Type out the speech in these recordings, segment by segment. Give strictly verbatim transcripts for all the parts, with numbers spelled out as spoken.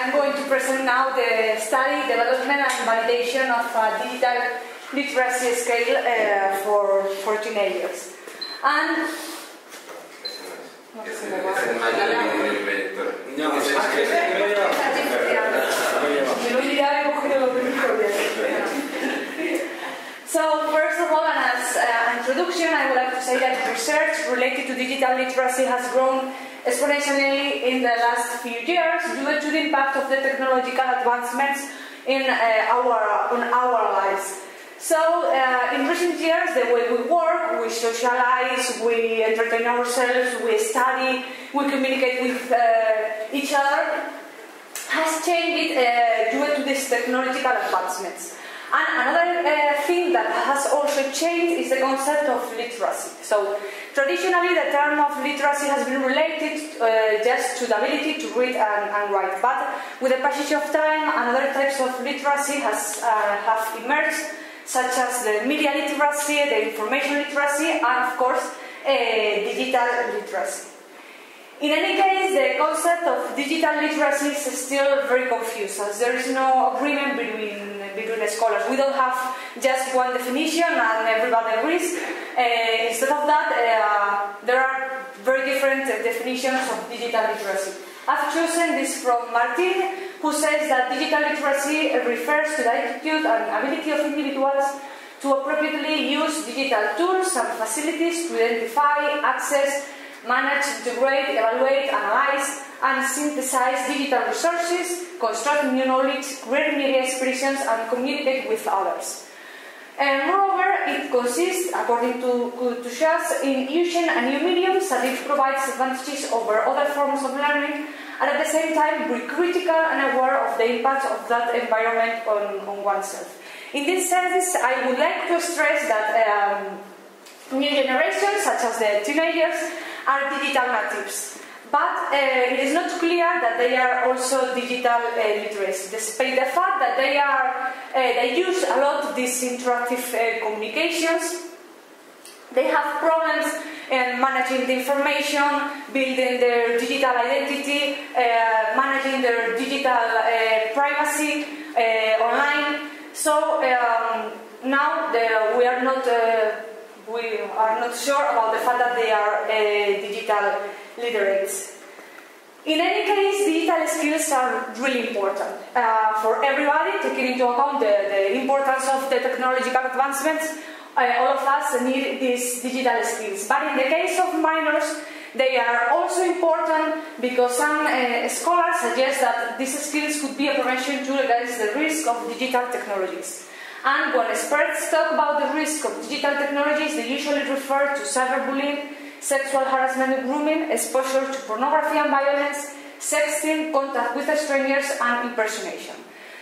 I'm going to present now the study, development and validation of a digital literacy scale uh, for, for teenagers. And It's no, so first of all, and as an uh, introduction, I would like to say that research related to digital literacy has grown exponentially in the last few years due to the impact of the technological advancements in uh, our on our lives. So, uh, in recent years, the way we work, we socialize, we entertain ourselves, we study, we communicate with uh, each other, has changed uh, due to these technological advancements. And another uh, thing that has also changed is the concept of literacy. So, traditionally, the term of literacy has been related uh, just to the ability to read and, and write. But, with the passage of time, another types of literacy has uh, have emerged, such as the media literacy, the information literacy, and of course, uh, digital literacy. In any case, the concept of digital literacy is still very confused, as there is no agreement between, between the scholars. We don't have just one definition and everybody agrees. Uh, instead of that, uh, there are very different definitions of digital literacy. I've chosen this from Martin, who says that digital literacy refers to the attitude and ability of individuals to appropriately use digital tools and facilities to identify, access, manage, integrate, evaluate, analyze, and synthesize digital resources, construct new knowledge, create media expressions, and communicate with others. And moreover, it consists, according to, to Schaas, in using a new medium that it provides advantages over other forms of learning, and at the same time be critical and aware of the impact of that environment on, on oneself. In this sense, I would like to stress that um, new generations, such as the teenagers, are digital natives. But uh, it is not clear that they are also digital uh, literacy, despite the fact that they, are, uh, they use a lot of these interactive uh, communications. They have problems in managing the information, building their digital identity, uh, managing their digital uh, privacy uh, online. So um, now the, we are not uh, we are not sure about the fact that they are uh, digital literates. In any case, digital skills are really important uh, for everybody, taking into account the, the importance of the technological advancements. Uh, all of us need these digital skills, but in the case of minors, they are also important because some uh, scholars suggest that these skills could be a prevention tool against the risk of digital technologies. And when experts talk about the risk of digital technologies, they usually refer to cyberbullying, sexual harassment and grooming, exposure to pornography and violence, sexting, contact with strangers, and impersonation.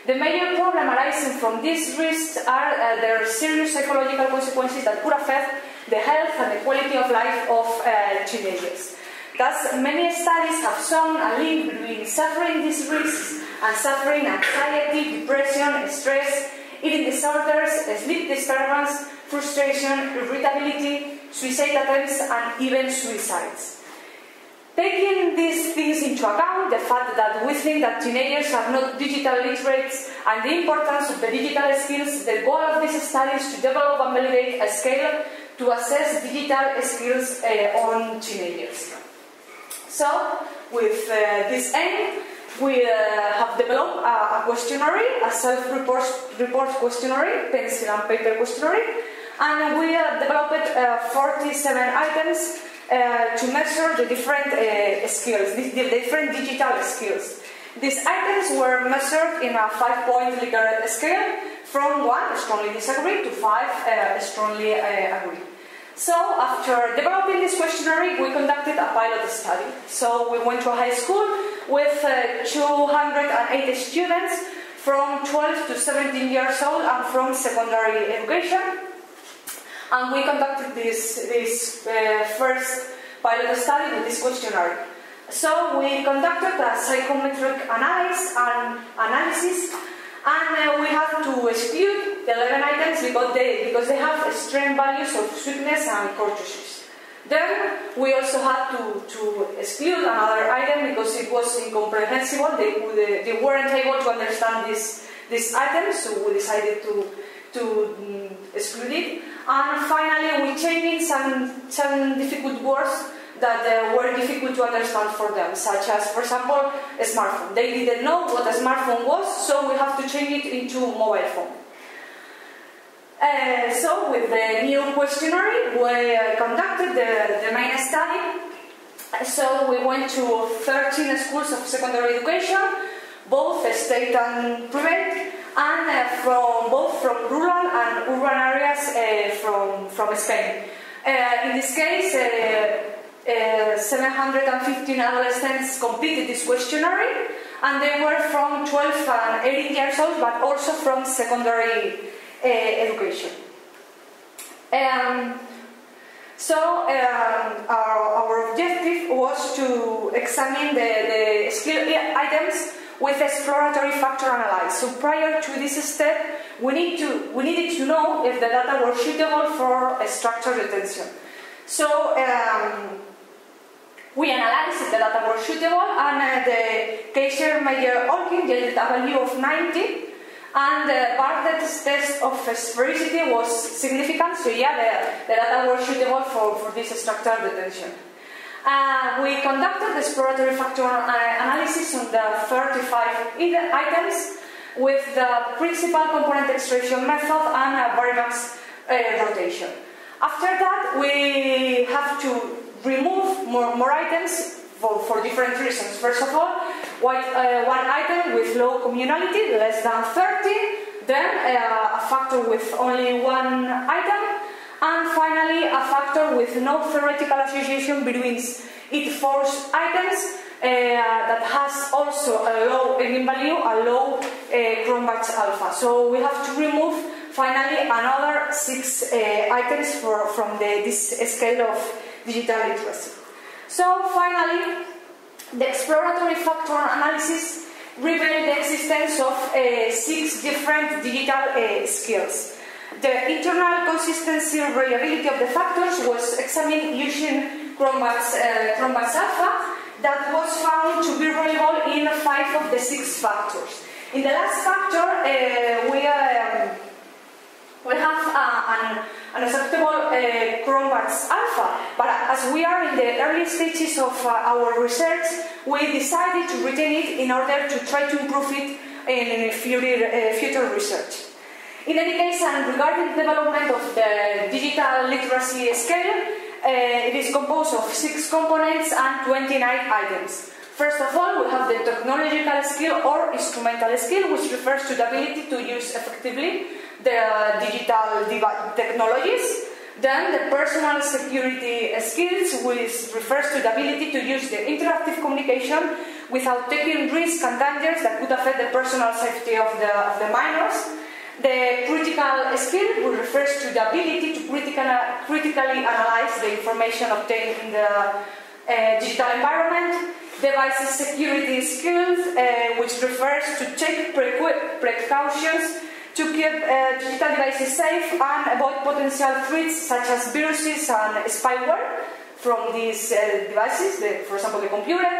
The major problem arising from these risks are uh, their serious psychological consequences that could affect the health and the quality of life of uh, teenagers. Thus, many studies have shown a link between suffering these risks and suffering anxiety, depression, stress, eating disorders, sleep disturbance, frustration, irritability, suicide attempts, and even suicides. Taking these things into account, the fact that we think that teenagers are not digital literates and the importance of the digital skills, the goal of this study is to develop and validate a scale to assess digital skills uh, on teenagers. So, with uh, this aim, we uh, have developed a, a questionnaire, a self-report report questionnaire, pencil and paper questionnaire, and we have developed uh, forty-seven items Uh, to measure the different uh, skills, the, the different digital skills. These items were measured in a five-point Likert scale from one strongly disagree to five uh, strongly uh, agree. So, after developing this questionnaire, we conducted a pilot study. So, we went to a high school with uh, two hundred eighty students from twelve to seventeen years old and from secondary education. And we conducted this, this uh, first pilot study with this questionnaire. So we conducted a psychometric analysis and, analysis, and uh, we have to exclude the eleven items because they, because they have extreme values of sweetness and courteousness. Then we also had to, to exclude another item because it was incomprehensible. They, would, uh, they weren't able to understand this, this item, so we decided to, to um, exclude it. And finally, we changed in some, some difficult words that uh, were difficult to understand for them, such as, for example, a smartphone. They didn't know what a smartphone was, so we have to change it into mobile phone. Uh, so, with the new questionnaire, we uh, conducted the, the main study. So, we went to thirteen schools of secondary education, both state and private, and uh, from both from rural and urban areas uh, from, from Spain. Uh, in this case, uh, Uh, seven hundred fifteen adolescents completed this questionnaire, and they were from twelve and eighteen years old, but also from secondary uh, education. Um, so um, our, our objective was to examine the, the skill items with exploratory factor analysis. So prior to this step, we, need to, we needed to know if the data were suitable for structure retention. So um, we analyzed the data were suitable, and uh, the Kaiser-Meyer-Olkin yielded a value of ninety, and the Bartlett's test of sphericity was significant, so yeah, the, the data were suitable for, for this structural retention. Uh, we conducted the exploratory factor analysis on the thirty-five items with the principal component extraction method and a Bartlett's uh, rotation. After that, we have to remove more, more items for, for different reasons. First of all, one, uh, one item with low communality, less than thirty, then uh, a factor with only one item, and finally a factor with no theoretical association between its four items uh, that has also a low eigenvalue, a low uh, Cronbach's alpha. So we have to remove finally another six uh, items for, from the, this scale of digital literacy. So finally, the exploratory factor analysis revealed the existence of uh, six different digital uh, skills. The internal consistency and reliability of the factors was examined using Cronbach's uh, Cronbach's alpha, that was found to be reliable in five of the six factors. In the last factor, uh, we um, We have uh, an, an acceptable uh, Cronbach's alpha, but as we are in the early stages of uh, our research, we decided to retain it in order to try to improve it in future, uh, future research. In any case, and regarding the development of the digital literacy scale, uh, it is composed of six components and twenty-nine items. First of all, we have the technological skill or instrumental skill, which refers to the ability to use effectively the digital technologies. Then the personal security skills, which refers to the ability to use the interactive communication without taking risks and dangers that could affect the personal safety of the, of the minors. The critical skill, which refers to the ability to critical, critically analyze the information obtained in the uh, digital environment. Device security skills, uh, which refers to take precautions to keep uh, digital devices safe and avoid potential threats such as viruses and spyware from these uh, devices, the, for example the computer.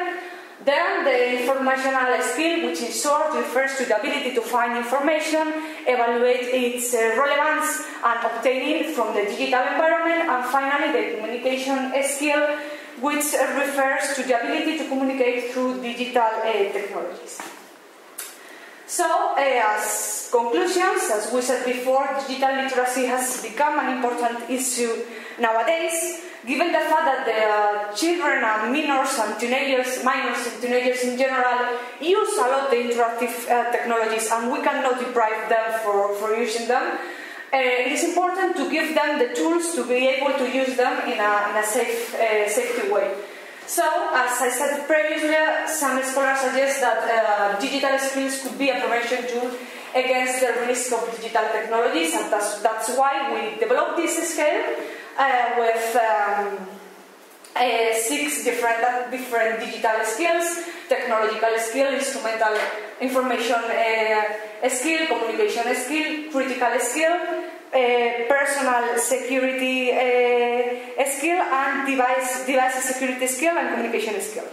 Then the informational skill, which in short refers to the ability to find information, evaluate its uh, relevance and obtain it from the digital environment. And finally the communication skill, which refers to the ability to communicate through digital uh, technologies. So, uh, as conclusions, as we said before, digital literacy has become an important issue nowadays, given the fact that the uh, children and minors and teenagers, minors and teenagers in general, use a lot of the interactive uh, technologies, and we cannot deprive them for, for using them. Uh, it is important to give them the tools to be able to use them in a, in a safe, uh, safety way. So, as I said previously, some scholars suggest that uh, digital skills could be a prevention tool against the risk of digital technologies, and that's, that's why we developed this scale uh, with um, uh, six different, uh, different digital skills: technological skill, instrumental information uh, skill, communication skill, critical skill, uh, personal security uh, skill, and device, device security skill and communication skill.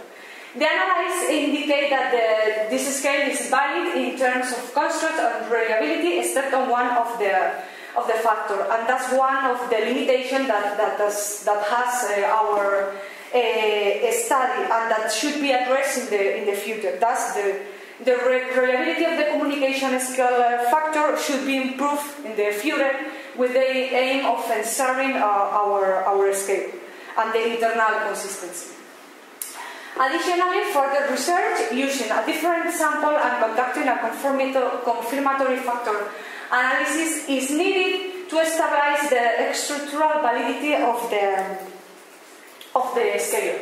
The analysis indicate that the, this scale is valid in terms of construct and reliability, except on one of the of the factor, and that's one of the limitations that that does, that has uh, our uh, study, and that should be addressed in the in the future. That's the the reliability of the communication scale factor should be improved in the future with the aim of ensuring uh, our our scale and the internal consistency. Additionally, further research using a different sample and conducting a confirmatory factor analysis is needed to stabilize the structural validity of the, of the scale.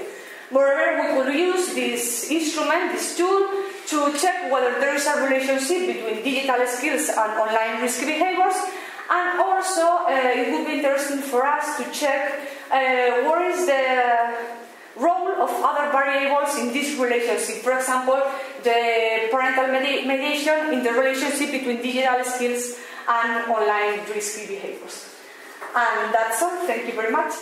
Moreover, we could use this instrument, this tool, to check whether there is a relationship between digital skills and online risky behaviors, and also uh, it would be interesting for us to check uh, what is the role of other variables in this relationship. For example, the parental medi mediation in the relationship between digital skills and online risky behaviors. And that's all. Thank you very much.